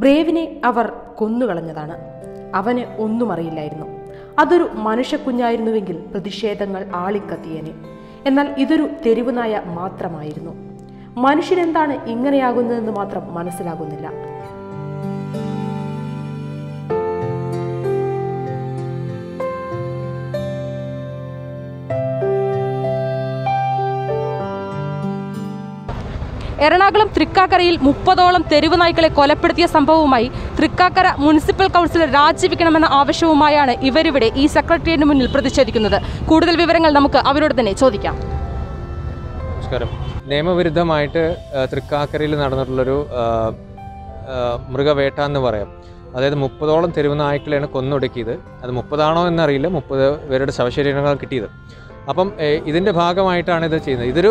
ബ്രേവിനെ അവർ കൊന്നുകളഞ്ഞതാണ്. അവന് ഒന്നും അറിയില്ലായിരുന്നു. അതൊരു മനുഷ്യക്കുഞ്ഞായിരുന്നുവെങ്കിൽ പ്രതിഷേധങ്ങൾ ആളിക്കത്തിയേനെ. എന്നാൽ ഇതൊരു തെരുവുനായ മാത്രമായിരുന്നു. മനുഷ്യരെന്താണ് ഇങ്ങനെയാകുന്നതെന്ന് മാത്രം മനസ്സിലാകുന്നില്ല. എറണാകുളം തൃക്കാക്കരയിൽ 30ഓളം തെരുവ് നായ്ക്കളെ കൊലപ്പെടുത്തിയ സംഭവവുമായി തൃക്കാക്കര മുനിസിപ്പൽ കൗൺസിലർ രാജിവെക്കണമെന്ന ആവശ്യവുമായാണ് ഇവരിവിടെ ഈ സെക്രട്ടേറിയറ്റിന് മുന്നിൽ പ്രതിഷേധിക്കുന്നത്. കൂടുതൽ വിവരങ്ങൾ നമുക്ക് അവരോട് തന്നെ ചോദിക്കാം. നമസ്കാരം. നിയമവിരുദ്ധമായിട്ട് തൃക്കാക്കരയിൽ നടന്നിട്ടുള്ളൊരു മൃഗവേട്ട എന്ന് പറയാം. അതായത് 30ഓളം തെരുവ് നായ്ക്കളെയാണ് കൊന്നൊടുക്കിയത്. അത് 30ആണോ എന്നറിയില്ല. 30 പേരുടെ ശവശരീരങ്ങളാണ് കിട്ടിയത്. അപ്പം ഇതിൻ്റെ ഭാഗമായിട്ടാണ് ഇത് ചെയ്യുന്നത്. ഇതൊരു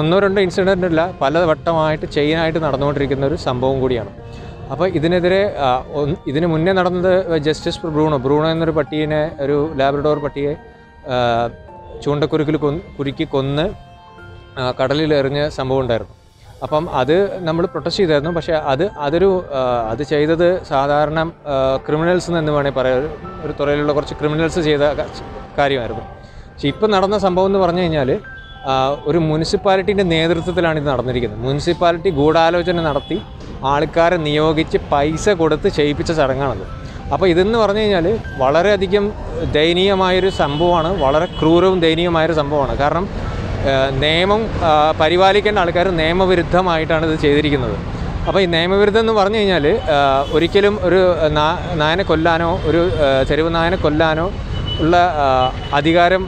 ഒന്നോ രണ്ടോ ഇൻസിഡൻ്റ് അല്ല, പലവട്ടമായിട്ട് ചെയിനായിട്ട് നടന്നുകൊണ്ടിരിക്കുന്ന ഒരു സംഭവം കൂടിയാണ്. അപ്പോൾ ഇതിന് മുന്നേ നടന്നത് ജസ്റ്റിസ് ബ്രൂണോ എന്നൊരു പട്ടിയെ, ഒരു ലാബ്രഡോർ പട്ടിയെ ചൂണ്ടക്കുരുക്കിൽ കുരുക്കി കൊന്ന് കടലിലെറിഞ്ഞ സംഭവം ഉണ്ടായിരുന്നു. അപ്പം അത് നമ്മൾ പ്രൊട്ടസ്റ്റ് ചെയ്തായിരുന്നു. പക്ഷേ അത് ചെയ്തത് സാധാരണ ക്രിമിനൽസ് എന്ന് വേണമെങ്കിൽ പറയാം. ഒരു തുറയിലുള്ള കുറച്ച് ക്രിമിനൽസ് ചെയ്ത കാര്യമായിരുന്നു. പക്ഷേ ഇപ്പം നടന്ന സംഭവം എന്ന് പറഞ്ഞു കഴിഞ്ഞാൽ ഒരു മുനിസിപ്പാലിറ്റിൻ്റെ നേതൃത്വത്തിലാണ് ഇത് നടന്നിരിക്കുന്നത്. മുനിസിപ്പാലിറ്റി ഗൂഢാലോചന നടത്തി ആൾക്കാരെ നിയോഗിച്ച് പൈസ കൊടുത്ത് ചെയ്യിപ്പിച്ച ചടങ്ങാണത്. അപ്പോൾ ഇതെന്ന് പറഞ്ഞു കഴിഞ്ഞാൽ വളരെയധികം ദയനീയമായൊരു സംഭവമാണ്, വളരെ ക്രൂരവും ദയനീയമായൊരു സംഭവമാണ്. കാരണം നിയമം പരിപാലിക്കേണ്ട ആൾക്കാർ നിയമവിരുദ്ധമായിട്ടാണ് ഇത് ചെയ്തിരിക്കുന്നത്. അപ്പോൾ ഈ നിയമവിരുദ്ധം എന്ന് പറഞ്ഞു കഴിഞ്ഞാൽ ഒരിക്കലും ഒരു നായനെ കൊല്ലാനോ ഒരു തെരുവ് നായനെ കൊല്ലാനോ ഉള്ള അധികാരം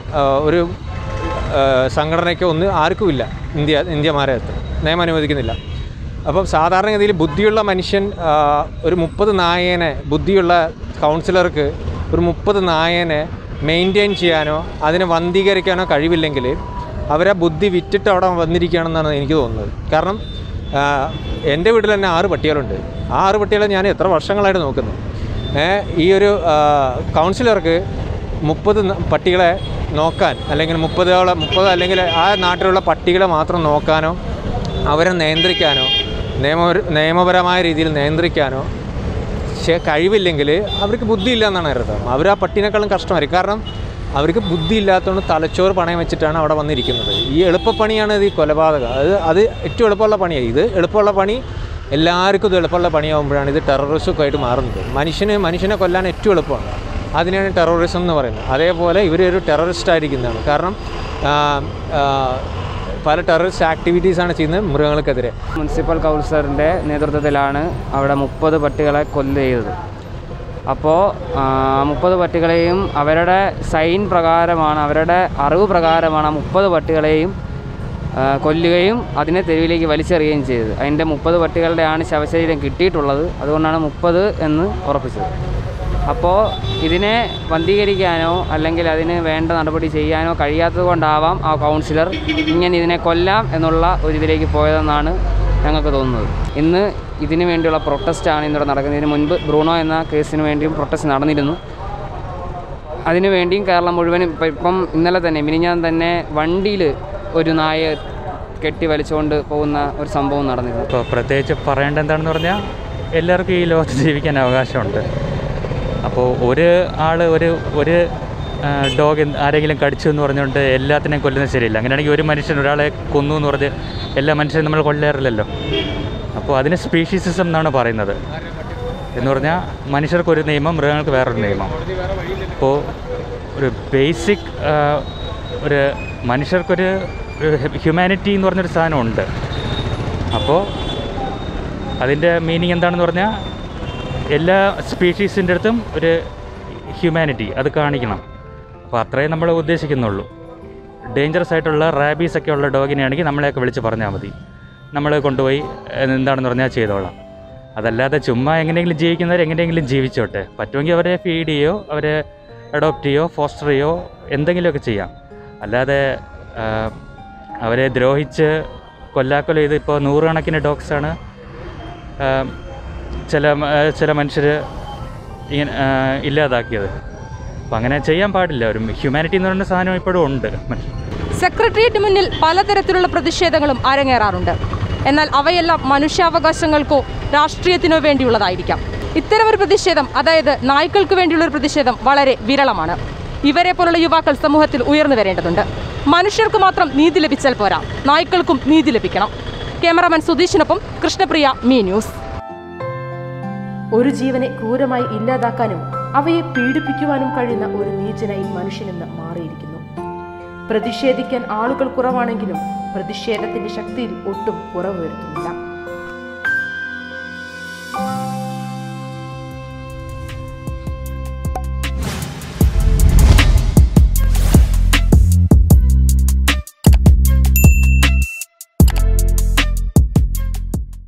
ഒരു സംഘടനയ്ക്ക് ആർക്കുമില്ല. ഇന്ത്യമാരെ നിയമം അനുവദിക്കുന്നില്ല. അപ്പം സാധാരണഗതിയിൽ ബുദ്ധിയുള്ള മനുഷ്യൻ ഒരു 30 നായേനെ, ബുദ്ധിയുള്ള കൗൺസിലർക്ക് ഒരു 30 നായേനെ മെയിൻറ്റെയിൻ ചെയ്യാനോ അതിനെ വന്ധീകരിക്കാനോ കഴിവില്ലെങ്കിൽ അവരാ ബുദ്ധി വിറ്റിട്ട് അവിടെ വന്നിരിക്കുകയാണെന്നാണ് എനിക്ക് തോന്നുന്നത്. കാരണം എൻ്റെ വീട്ടിൽ തന്നെ 6 പട്ടികളുണ്ട്. ആ 6 പട്ടികളെ ഞാൻ എത്ര വർഷങ്ങളായിട്ട് നോക്കുന്നു. ഈ ഒരു കൗൺസിലർക്ക് 30 പട്ടികളെ നോക്കാൻ, അല്ലെങ്കിൽ 30 അല്ലെങ്കിൽ ആ നാട്ടിലുള്ള പട്ടികളെ മാത്രം നോക്കാനോ അവരെ നിയന്ത്രിക്കാനോ നിയമപരമായ രീതിയിൽ നിയന്ത്രിക്കാനോ കഴിവില്ലെങ്കിൽ അവർക്ക് ബുദ്ധിയില്ല എന്നാണ് അർത്ഥം. അവർ ആ പട്ടിനേക്കാളും കഷ്ടമായിരിക്കും. കാരണം അവർക്ക് ബുദ്ധിയില്ലാത്തതുകൊണ്ട് തലച്ചോറ് പണയം വെച്ചിട്ടാണ് അവിടെ വന്നിരിക്കുന്നത്. ഈ എളുപ്പപ്പണിയാണ് ഇത്, ഈ കൊലപാതകം. അത് ഏറ്റവും എളുപ്പമുള്ള പണിയാണ്. ഇത് എളുപ്പമുള്ള പണി, എല്ലാവർക്കും ഇത് എളുപ്പമുള്ള പണിയാകുമ്പോഴാണ് ഇത് ടെററിസമൊക്കെ ആയിട്ട് മാറുന്നത്. മനുഷ്യനെ കൊല്ലാൻ ഏറ്റവും എളുപ്പമാണ്. അതിനാണ് ടെററിസം എന്ന് പറയുന്നത്. അതേപോലെ ഇവരൊരു ടെററിസ്റ്റ് ആയിരിക്കുന്നതാണ്. കാരണം പല ടെററിസ്റ്റ് ആക്ടിവിറ്റീസാണ് ചെയ്യുന്നത് മൃഗങ്ങൾക്കെതിരെ. മുനിസിപ്പൽ കൗൺസിലറിൻ്റെ നേതൃത്വത്തിലാണ് അവിടെ 30 പട്ടികളെ കൊല ചെയ്തത്. അപ്പോൾ 30 പട്ടികളെയും അവരുടെ സൈൻ പ്രകാരമാണ്, അവരുടെ അറിവ് പ്രകാരമാണ് 30 പട്ടികളെയും കൊല്ലുകയും അതിനെ തെരുവിലേക്ക് വലിച്ചെറിയുകയും ചെയ്തത്. അതിൻ്റെ 30 പട്ടികളുടെയാണ് ശവശരീരം കിട്ടിയിട്ടുള്ളത്. അതുകൊണ്ടാണ് 30 എന്ന് ഉറപ്പിച്ചത്. അപ്പോൾ ഇതിനെ വന്ധീകരിക്കാനോ അല്ലെങ്കിൽ അതിന് വേണ്ട നടപടി ചെയ്യാനോ കഴിയാത്തത് കൊണ്ടാവാം ആ കൗൺസിലർ ഇങ്ങനെ ഇതിനെ കൊല്ലാം എന്നുള്ള ഒരു ഇതിലേക്ക് പോയതെന്നാണ് ഞങ്ങൾക്ക് തോന്നുന്നത്. ഇന്ന് ഇതിനു വേണ്ടിയുള്ള പ്രൊട്ടസ്റ്റാണ് ഇന്നിവിടെ നടക്കുന്നത്. ഇതിന് മുൻപ് ബ്രൂണോ എന്ന കേസിന് വേണ്ടിയും പ്രൊട്ടസ്റ്റ് നടന്നിരുന്നു. അതിനു വേണ്ടിയും കേരളം മുഴുവനും ഇപ്പം ഇന്നലെ തന്നെ മിനിഞ്ഞാൻ തന്നെ വണ്ടിയിൽ ഒരു നായയെ കെട്ടി വലിച്ചുകൊണ്ട് പോകുന്ന ഒരു സംഭവം നടന്നിരുന്നു. ഇപ്പോൾ പ്രത്യേകിച്ച് പറയേണ്ട എന്താണെന്ന് പറഞ്ഞാൽ എല്ലാവർക്കും ഈ ലോകത്ത് ജീവിക്കാൻ അവകാശമുണ്ട്. അപ്പോൾ ഒരു ആൾ ഒരു ഡോഗ് ആരെങ്കിലും കടിച്ചു എന്ന് പറഞ്ഞുകൊണ്ട് എല്ലാത്തിനെയും കൊല്ലുന്നത് ശരിയല്ല. അങ്ങനെയാണെങ്കിൽ ഒരു മനുഷ്യൻ ഒരാളെ കൊന്നു എന്ന് പറഞ്ഞ് എല്ലാ മനുഷ്യരും നമ്മൾ കൊല്ലാറില്ലല്ലോ. അപ്പോൾ അതിന് സ്പീഷീസിസം എന്നാണ് പറയുന്നത്. എന്ന് പറഞ്ഞാൽ മനുഷ്യർക്കൊരു നിയമം, മൃഗങ്ങൾക്ക് വേറൊരു നിയമം. അപ്പോൾ ഒരു ബേസിക് ഒരു മനുഷ്യർക്കൊരു ഹ്യൂമാനിറ്റി എന്ന് പറഞ്ഞൊരു സാധനമുണ്ട്. അപ്പോൾ അതിൻ്റെ മീനിങ് എന്താണെന്ന് പറഞ്ഞാൽ എല്ലാ സ്പീഷീസിൻ്റെ അടുത്തും ഒരു ഹ്യൂമാനിറ്റി അത് കാണിക്കണം. അപ്പോൾ അത്രയും നമ്മൾ ഉദ്ദേശിക്കുന്നുള്ളൂ. ഡേഞ്ചറസ് ആയിട്ടുള്ള റാബീസൊക്കെ ഉള്ള ഡോഗിനെയാണെങ്കിൽ നമ്മളെയൊക്കെ വിളിച്ച് പറഞ്ഞാൽ മതി, നമ്മൾ കൊണ്ടുപോയി എന്താണെന്ന് പറഞ്ഞാൽ ചെയ്തോളാം. അതല്ലാതെ ചുമ്മാ എങ്ങനെയെങ്കിലും ജീവിക്കുന്നവർ എങ്ങനെയെങ്കിലും ജീവിച്ചോട്ടെ. പറ്റുമെങ്കിൽ അവരെ ഫീഡ് ചെയ്യോ അവരെ അഡോപ്റ്റ് ചെയ്യോ ഫോസ്റ്റർ ചെയ്യോ എന്തെങ്കിലുമൊക്കെ ചെയ്യാം. അല്ലാതെ അവരെ ദ്രോഹിച്ച് കൊല്ലാക്കൊല ചെയ്ത് ഇപ്പോൾ 100 കണക്കിന് ഡോഗ്സാണ് ചില മനുഷ്യർ ഇങ്ങനെ ഇല്ലാതാക്കിയത്. അപ്പം അങ്ങനെ ചെയ്യാൻ പാടില്ല. ഒരു ഹ്യൂമാനിറ്റി എന്ന് പറയുന്ന സാധനം ഇപ്പോഴും ഉണ്ട്. സെക്രട്ടേറിയറ്റിന് മുന്നിൽ പലതരത്തിലുള്ള പ്രതിഷേധങ്ങളും അരങ്ങേറാറുണ്ട്. എന്നാൽ അവയെല്ലാം മനുഷ്യാവകാശങ്ങൾക്കോ രാഷ്ട്രീയത്തിനോ വേണ്ടിയുള്ളതായിരിക്കാം. ഇത്തരമൊരു പ്രതിഷേധം, അതായത് നായ്ക്കൾക്ക് വേണ്ടിയുള്ളൊരു പ്രതിഷേധം വളരെ വിരളമാണ്. ഇവരെ പോലുള്ള യുവാക്കൾ സമൂഹത്തിൽ ഉയർന്നു വരേണ്ടതുണ്ട്. മനുഷ്യർക്ക് മാത്രം നീതി ലഭിച്ചാൽ പോരാ, നായ്ക്കൾക്കും നീതി ലഭിക്കണം. ക്യാമറമാൻ സുധീഷിനൊപ്പം കൃഷ്ണപ്രിയ, മീ ന്യൂസ്. ഒരു ജീവനെ ക്രൂരമായി ഇല്ലാതാക്കാനും അവയെ പീഡിപ്പിക്കുവാനും കഴിയുന്ന ഒരു നീചനായി മനുഷ്യനെന്ന് മാറിയിരിക്കുന്നു. പ്രതിഷേധിക്കാൻ ആളുകൾ കുറവാണെങ്കിലും പ്രതിഷേധത്തിന്റെ ശക്തിയിൽ ഒട്ടും കുറവ് വരുത്തുന്നില്ല.